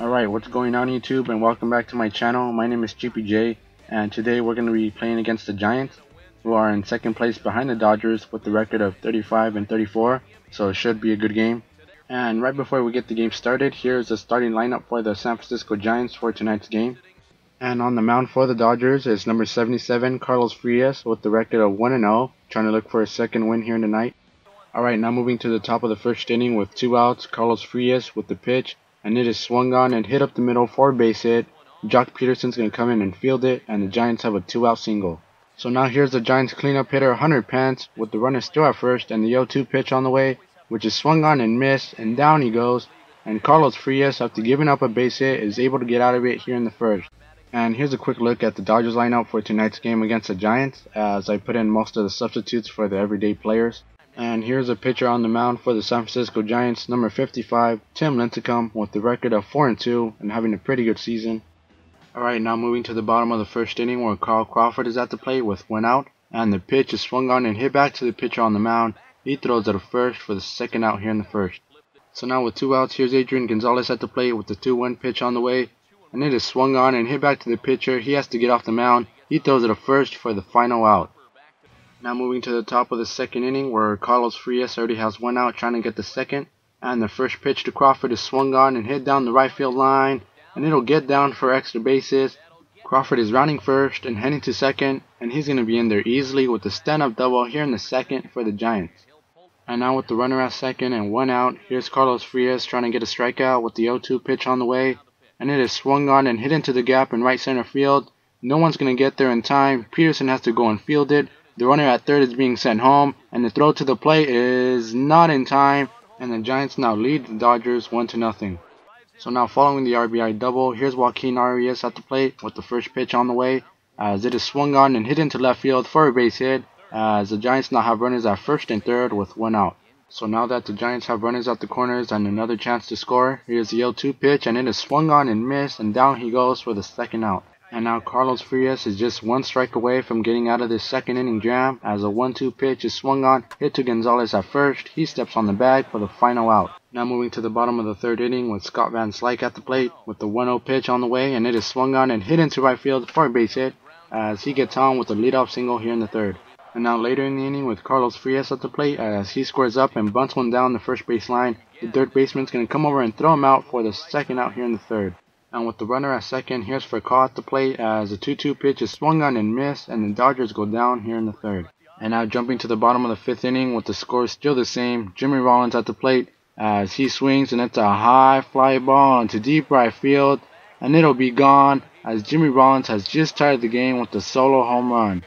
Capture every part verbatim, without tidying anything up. Alright, what's going on YouTube, and welcome back to my channel. My name is G P J, and today we're going to be playing against the Giants, who are in second place behind the Dodgers with the record of thirty-five and thirty-four, so it should be a good game. And right before we get the game started, here's the starting lineup for the San Francisco Giants for tonight's game. And on the mound for the Dodgers is number seventy-seven, Carlos Frias, with the record of one and oh, trying to look for a second win here in the night. Alright, now moving to the top of the first inning with two outs, Carlos Frias with the pitch. And it is swung on and hit up the middle for a base hit. Jock Peterson's going to come in and field it, and the Giants have a two-out single. So now here's the Giants cleanup hitter Hunter Pence with the runner still at first and the oh two pitch on the way, which is swung on and missed, and down he goes. And Carlos Frias, after giving up a base hit, is able to get out of it here in the first. And here's a quick look at the Dodgers lineup for tonight's game against the Giants, as I put in most of the substitutes for the everyday players. And here's a pitcher on the mound for the San Francisco Giants, number fifty-five, Tim Lincecum, with the record of four and two and having a pretty good season. Alright, now moving to the bottom of the first inning where Carl Crawford is at the plate with one out. And the pitch is swung on and hit back to the pitcher on the mound. He throws it to first for the second out here in the first. So now with two outs, here's Adrian Gonzalez at the plate with the two one pitch on the way. And it is swung on and hit back to the pitcher. He has to get off the mound. He throws it to first for the final out. Now moving to the top of the second inning where Carlos Frias already has one out trying to get the second. And the first pitch to Crawford is swung on and hit down the right field line. And it'll get down for extra bases. Crawford is rounding first and heading to second. And he's going to be in there easily with the stand-up double here in the second for the Giants. And now with the runner at second and one out, here's Carlos Frias trying to get a strikeout with the oh two pitch on the way. And it is swung on and hit into the gap in right center field. No one's going to get there in time. Peterson has to go and field it. The runner at third is being sent home, and the throw to the plate is not in time, and the Giants now lead the Dodgers one to nothing. So now following the R B I double, here's Joaquin Arias at the plate with the first pitch on the way, as it is swung on and hit into left field for a base hit, as the Giants now have runners at first and third with one out. So now that the Giants have runners at the corners and another chance to score, here's the oh two pitch, and it is swung on and missed, and down he goes for the second out. And now Carlos Frias is just one strike away from getting out of this second inning jam, as a one two pitch is swung on, hit to Gonzalez at first, he steps on the bag for the final out. Now moving to the bottom of the third inning with Scott Van Slyke at the plate with the one oh pitch on the way, and it is swung on and hit into right field for a base hit, as he gets on with a leadoff single here in the third. And now later in the inning with Carlos Frias at the plate, as he scores up and bunts one down the first base line. The third baseman's going to come over and throw him out for the second out here in the third. And with the runner at second, here's Furcal at the plate as the two two pitch is swung on and missed, and the Dodgers go down here in the third. And now jumping to the bottom of the fifth inning with the score still the same, Jimmy Rollins at the plate as he swings, and it's a high fly ball into deep right field, and it'll be gone as Jimmy Rollins has just tied the game with a solo home run.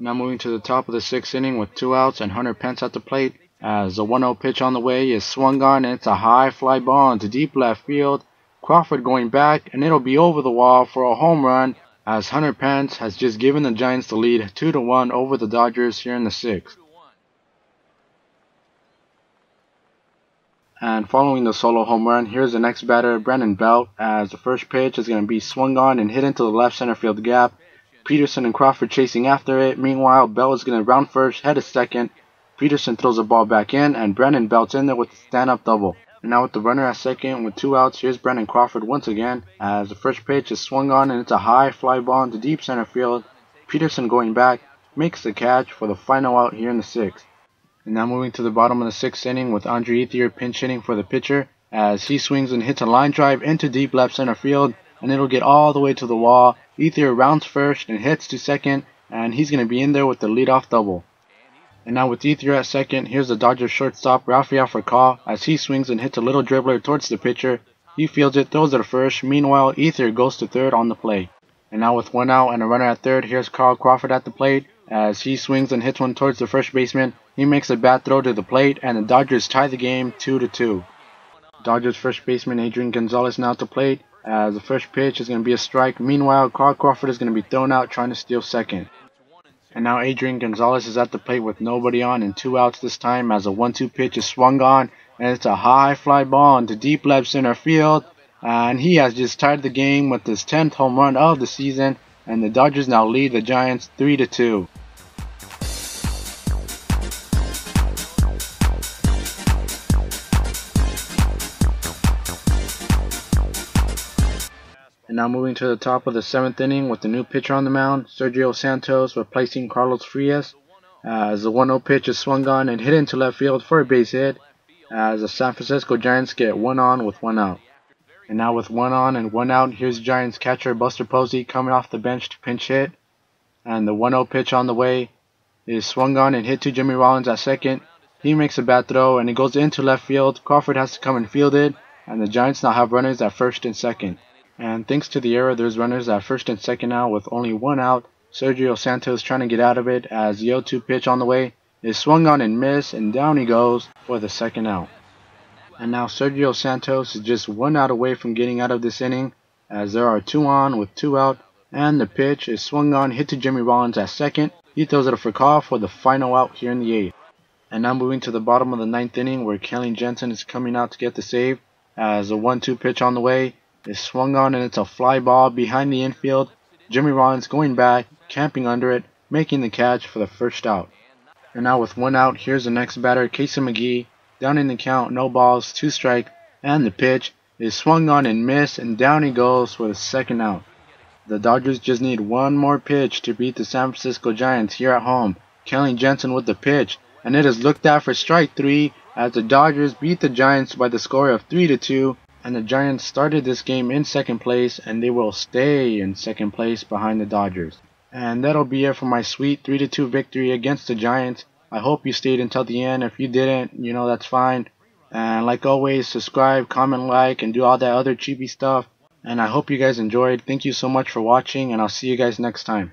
Now moving to the top of the sixth inning with two outs and Hunter Pence at the plate as the one oh pitch on the way is swung on, and it's a high fly ball into deep left field. Crawford going back, and it'll be over the wall for a home run as Hunter Pence has just given the Giants the lead two to one over the Dodgers here in the sixth. And following the solo home run, here's the next batter, Brandon Belt, as the first pitch is going to be swung on and hit into the left center field gap. Peterson and Crawford chasing after it. Meanwhile, Bell is going to round first, head to second. Peterson throws the ball back in, and Brandon Belt's in there with a stand-up double. And now with the runner at second, with two outs, here's Brandon Crawford once again, as the first pitch is swung on, and it's a high fly ball into deep center field. Peterson going back, makes the catch for the final out here in the sixth. And now moving to the bottom of the sixth inning with Andre Ethier pinch hitting for the pitcher, as he swings and hits a line drive into deep left center field, and it'll get all the way to the wall. Ethier rounds first and hits to second, and he's going to be in there with the leadoff double. And now with Ethier at second, here's the Dodgers shortstop Rafael Furcal as he swings and hits a little dribbler towards the pitcher. He fields it, throws it to first. Meanwhile, Ethier goes to third on the play. And now with one out and a runner at third, here's Carl Crawford at the plate as he swings and hits one towards the first baseman. He makes a bad throw to the plate, and the Dodgers tie the game two to two. Dodgers first baseman Adrian Gonzalez now at the plate, as the first pitch is going to be a strike. Meanwhile, Carl Crawford is going to be thrown out trying to steal second. And now Adrian Gonzalez is at the plate with nobody on and two outs this time, as a one two pitch is swung on, and it's a high fly ball into deep left center field, Uh, and he has just tied the game with his tenth home run of the season, and the Dodgers now lead the Giants three to two. And now moving to the top of the seventh inning with the new pitcher on the mound, Sergio Santos, replacing Carlos Frias, uh, as the one oh pitch is swung on and hit into left field for a base hit, as the San Francisco Giants get one on with one out. And now with one on and one out, here's Giants catcher Buster Posey coming off the bench to pinch hit. And the one oh pitch on the way is swung on and hit to Jimmy Rollins at second. He makes a bad throw and it goes into left field. Crawford has to come and field it. And the Giants now have runners at first and second. And thanks to the error, there's runners at first and second now with only one out. Sergio Santos trying to get out of it as the oh two pitch on the way is swung on and missed. And down he goes for the second out. And now Sergio Santos is just one out away from getting out of this inning, as there are two on with two out, and the pitch is swung on, hit to Jimmy Rollins at second. He throws it up for Call for the final out here in the eighth. And now moving to the bottom of the ninth inning, where Kelly Jensen is coming out to get the save, as a one two pitch on the way is swung on, and it's a fly ball behind the infield. Jimmy Rollins going back, camping under it, making the catch for the first out. And now with one out, here's the next batter, Casey McGee. Down in the count, no balls, two strike, and the pitch is swung on and missed, and down he goes for the second out. The Dodgers just need one more pitch to beat the San Francisco Giants here at home. Kelly Jensen with the pitch, and it is looked at for strike three, as the Dodgers beat the Giants by the score of three to two, and the Giants started this game in second place, and they will stay in second place behind the Dodgers. And that'll be it for my sweet three to two victory against the Giants. I hope you stayed until the end. If you didn't, you know, that's fine. And like always, subscribe, comment, like, and do all that other cheapy stuff. And I hope you guys enjoyed. Thank you so much for watching, and I'll see you guys next time.